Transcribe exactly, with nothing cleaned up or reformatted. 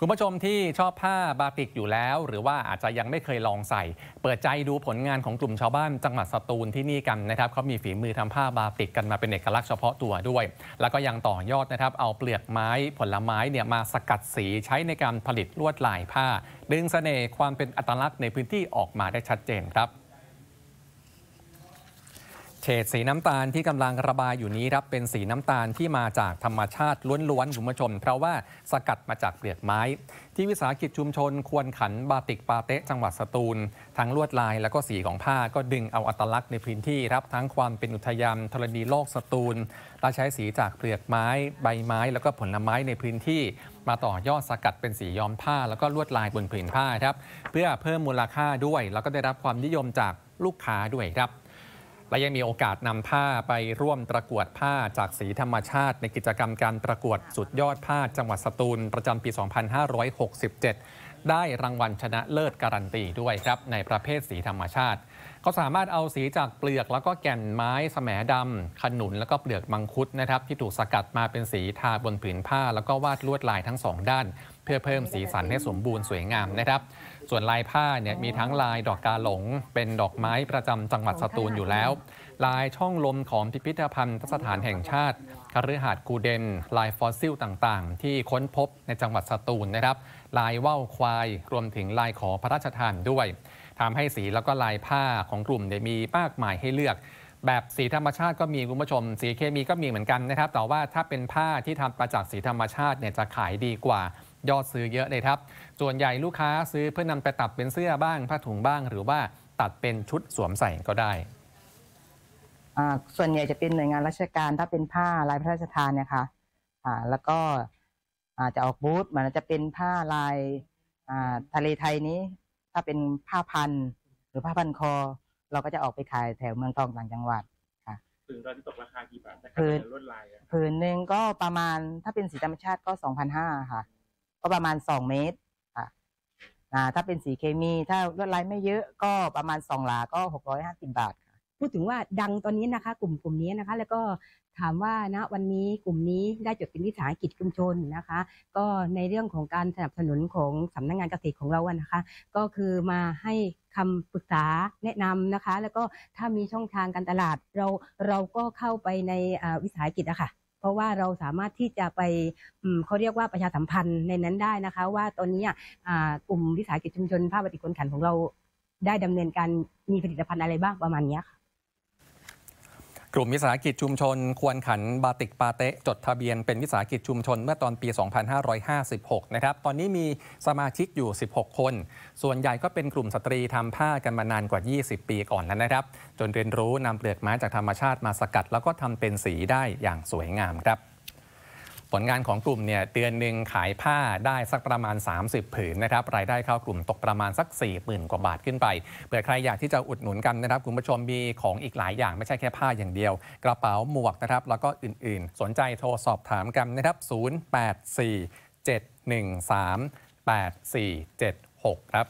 คุณผู้ชมที่ชอบผ้าบาติกอยู่แล้วหรือว่าอาจจะยังไม่เคยลองใส่เปิดใจดูผลงานของกลุ่มชาวบ้านจังหวัดสตูลที่นี่กันนะครับเขามีฝีมือทำผ้าบาติกกันมาเป็นเอกลักษณ์เฉพาะตัวด้วยแล้วก็ยังต่อยอดนะครับเอาเปลือกไม้ผลไม้เนี่ยมาสกัดสีใช้ในการผลิตลวดลายผ้าดึงเสน่ห์ความเป็นอัตลักษณ์ในพื้นที่ออกมาได้ชัดเจนครับเฉดสีน้ำตาลที่กำลังระบายอยู่นี้ครับเป็นสีน้ำตาลที่มาจากธรรมชาติล้วนๆคุณผู้ชมเพราะว่าสกัดมาจากเปลือกไม้ที่วิสาหกิจชุมชนควนขันบาติกปาเตะจังหวัดสตูลทั้งลวดลายและก็สีของผ้าก็ดึงเอาอัตลักษณ์ในพื้นที่รับทั้งความเป็นอุทยานธรณีโลกสตูลและใช้สีจากเปลือกไม้ใบไม้แล้วก็ผลไม้ในพื้นที่มาต่อยอดสกัดเป็นสีย้อมผ้าแล้วก็ลวดลายบนผืนผ้าครับเพื่อเพิ่มมูลค่าด้วยแล้วก็ได้รับความนิยมจากลูกค้าด้วยครับและยังมีโอกาสนำผ้าไปร่วมประกวดผ้าจากสีธรรมชาติในกิจกรรมการประกวดสุดยอดผ้าจังหวัดสตูลประจำปี สองพันห้าร้อยหกสิบเจ็ด ได้รางวัลชนะเลิศการันตีด้วยครับในประเภทสีธรรมชาติก็สามารถเอาสีจากเปลือกแล้วก็แก่นไม้แสมดำขนุนแล้วก็เปลือกมังคุดนะครับที่ถูกสกัดมาเป็นสีทาบนผืนผ้าแล้วก็วาดลวดลายทั้งสองด้านเพื่อเพิ่มสีสันให้สมบูรณ์สวยงามนะครับส่วนลายผ้าเนี่ยมีทั้งลายดอกกาหลงเป็นดอกไม้ประจำจังหวัดสตูลอยู่แล้วลายช่องลมของพิพิธภัณฑสถานแห่งชาติคฤหาสน์กูเดนลายฟอสซิลต่างๆที่ค้นพบในจังหวัดสตูลนะครับลายว่าวควายรวมถึงลายขอพระราชทานด้วยทำให้สีแล้วก็ลายผ้าของกลุ่มเนี่ยมีมากมายให้เลือกแบบสีธรรมชาติก็มีคุณผู้ชมสีเคมีก็มีเหมือนกันนะครับแต่ว่าถ้าเป็นผ้าที่ทำมาจากสีธรรมชาติเนี่ยจะขายดีกว่ายอดซื้อเยอะเลยครับส่วนใหญ่ลูกค้าซื้อเพื่อนำไปตัดเป็นเสื้อบ้างผ้าถุงบ้างหรือว่าตัดเป็นชุดสวมใส่ก็ได้ส่วนใหญ่จะเป็นหน่วยงานราชการถ้าเป็นผ้าลายพระราชทานเนี่ยค่ะแล้วก็จะออกบูธมันจะเป็นผ้าลายทะเลไทยนี้ถ้าเป็นผ้าพันหรือผ้าพันคอเราก็จะออกไปขายแถวเมืองทองต่างจังหวัดค่ะพื้นตอนนี้ตกราคากี่บาทพื้นลวดลายพื้นหนึ่งก็ประมาณถ้าเป็นสีธรรมชาติก็ สองพันห้าร้อย ค่ะก็ประมาณสองเมตรค่ะถ้าเป็นสีเคมีถ้าลวดลายไม่เยอะก็ประมาณสองหลาก็หกร้อยห้าสิบบาทค่ะพูดถึงว่าดังตอนนี้นะคะกลุ่มกลุ่มนี้นะคะแล้วก็ถามว่านะวันนี้กลุ่มนี้ได้จดเป็นวิสาหกิจชุมชนนะคะก็ในเรื่องของการสนับสนุนของสำนักงานเกษตรของเราอะนะคะก็คือมาให้คำปรึกษาแนะนำนะคะแล้วก็ถ้ามีช่องทางการตลาดเราเราก็เข้าไปในวิสาหกิจอะค่ะเพราะว่าเราสามารถที่จะไปเขาเรียกว่าประชาสัมพันธ์ในนั้นได้นะคะว่าตอนนี้กลุ่มวิสาหกิจชุมชนผ้าบาติกควนขันของเราได้ดำเนินการมีผลิตภัณฑ์อะไรบ้างประมาณนี้ค่ะกลุ่มวิสาหกิจชุมชนควนขันบาติกปาเตะจดทะเบียนเป็นวิสาหกิจชุมชนเมื่อตอนปี สองพันห้าร้อยห้าสิบหก นะครับตอนนี้มีสมาชิกอยู่สิบหกคนส่วนใหญ่ก็เป็นกลุ่มสตรีทำผ้ากันมานานกว่ายี่สิบปีก่อนแล้วนะครับจนเรียนรู้นำเปลือกไม้จากธรรมชาติมาสกัดแล้วก็ทำเป็นสีได้อย่างสวยงามครับผลงานของกลุ่มเนี่ยเดือนหนึ่งขายผ้าได้สักประมาณสามสิบผืนนะครับรายได้เข้ากลุ่มตกประมาณสัก สี่หมื่น กว่าบาทขึ้นไปเผื่อใครอยากที่จะอุดหนุนกันนะครับคุณผู้ชมมีของอีกหลายอย่างไม่ใช่แค่ผ้าอย่างเดียวกระเป๋าหมวกนะครับแล้วก็อื่นๆสนใจโทรสอบถามกันนะครับศูนย์ แปด สี่ เจ็ด หนึ่ง สาม แปด สี่ เจ็ด หกครับ